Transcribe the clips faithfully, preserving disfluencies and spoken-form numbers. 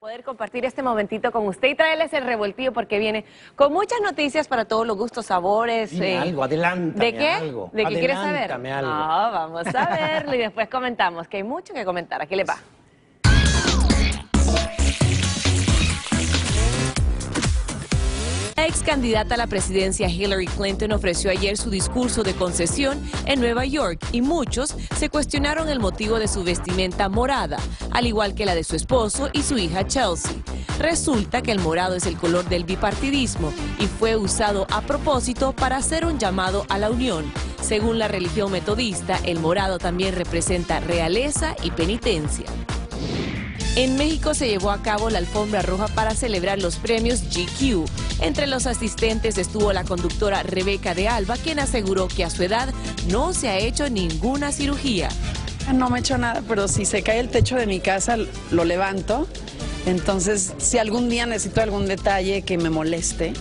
Poder compartir este momentito con usted y traerles el revoltillo porque viene con muchas noticias para todos los gustos, sabores. Dime eh, algo, adelántame. ¿De qué? Algo. ¿De qué quieres saber? Algo. No, vamos a verlo y después comentamos, que hay mucho que comentar. Aquí le va. La ex candidata a la presidencia Hillary Clinton ofreció ayer su discurso de concesión en Nueva York y muchos se cuestionaron el motivo de su vestimenta morada, al igual que la de su esposo y su hija Chelsea. Resulta que el morado es el color del bipartidismo y fue usado a propósito para hacer un llamado a la unión. Según la religión metodista, el morado también representa realeza y penitencia. En México se llevó a cabo la alfombra roja para celebrar los premios G Q. Entre los asistentes estuvo la conductora Rebeca de Alba, quien aseguró que a su edad no se ha hecho ninguna cirugía. No me he hecho nada, pero si se cae el techo de mi casa, lo levanto. Entonces, si algún día necesito algún detalle que me moleste.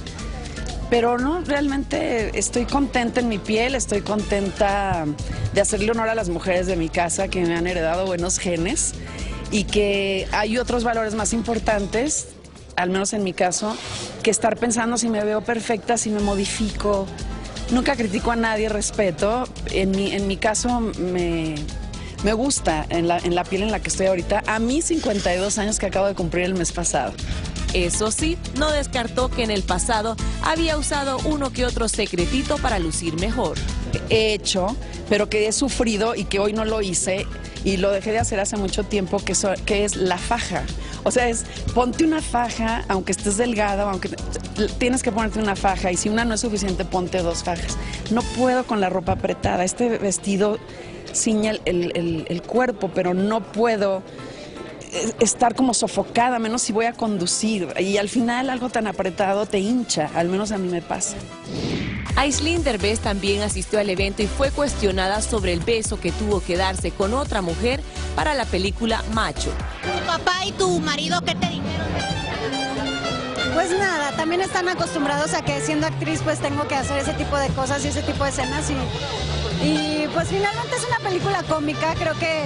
Pero no, realmente estoy contenta en mi piel, estoy contenta de hacerle honor a las mujeres de mi casa que me han heredado buenos genes. Y que hay otros valores más importantes, al menos en mi caso, que estar pensando si me veo perfecta, si me modifico. Nunca critico a nadie, respeto. En mi, en mi caso me, me gusta en la, en la piel en la que estoy ahorita, a mis cincuenta y dos años que acabo de cumplir el mes pasado. Eso sí, no descartó que en el pasado había usado uno que otro secretito para lucir mejor. He hecho, pero que he sufrido y que hoy no lo hice y lo dejé de hacer hace mucho tiempo, que, so, que es la faja. O sea, es ponte una faja, aunque estés delgado, aunque tienes que ponerte una faja y si una no es suficiente, ponte dos fajas. No puedo con la ropa apretada. Este vestido ciña el, el, el, el cuerpo, pero no puedo estar como sofocada, menos si voy a conducir. Y al final algo tan apretado te hincha, al menos a mí me pasa. Aislinn Derbez también asistió al evento y fue cuestionada sobre el beso que tuvo que darse con otra mujer para la película Macho. ¿Tu papá y tu marido qué te dijeron? Pues nada, también están acostumbrados a que siendo actriz pues tengo que hacer ese tipo de cosas y ese tipo de escenas. Y, y pues finalmente es una película cómica, creo que...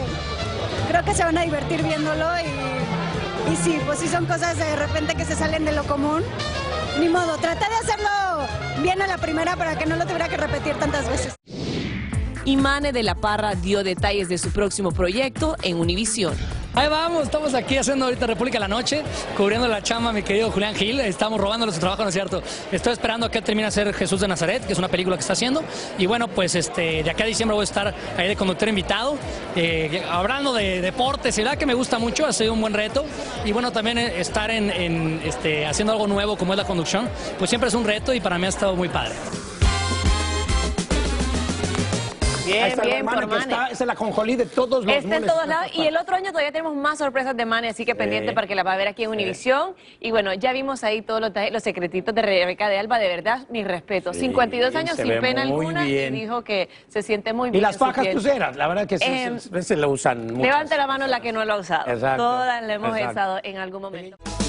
Creo que se van a divertir viéndolo y, y sí, pues sí son cosas de repente que se salen de lo común. Ni modo, traté de hacerlo bien a la primera para que no lo tuviera que repetir tantas veces. Y Mane de la Parra dio detalles de su próximo proyecto en Univisión. Ahí vamos, estamos aquí haciendo ahorita República de la Noche, cubriendo la chamba mi querido Julián Gil, estamos robándole su trabajo, ¿no es cierto? Estoy esperando a que termine de hacer Jesús de Nazaret, que es una película que está haciendo, y bueno, pues este, de acá a diciembre voy a estar ahí de conductor invitado, eh, hablando de deportes, y la que me gusta mucho, ha sido un buen reto, y bueno, también estar en, en, este, haciendo algo nuevo como es la conducción, pues siempre es un reto y para mí ha estado muy padre. Bien, ahí está bien, por Mane. Está, es el ajonjolí de todos los Está en todos lados. Y el otro año todavía tenemos más sorpresas de Mane, así que sí. Pendiente para que la va a ver aquí en Univisión. Sí. Y bueno, ya vimos ahí todos los, los secretitos de Rebeca de Alba. De verdad, mi respeto. Sí, cincuenta y dos años sin pena alguna bien. Y dijo que se siente muy bien. Y las fajas tuseras, la verdad que sí, eh, se, se, se lo usan mucho. Levante la mano la que no lo ha usado. Exacto, todas la hemos exacto. usado en algún momento. Sí.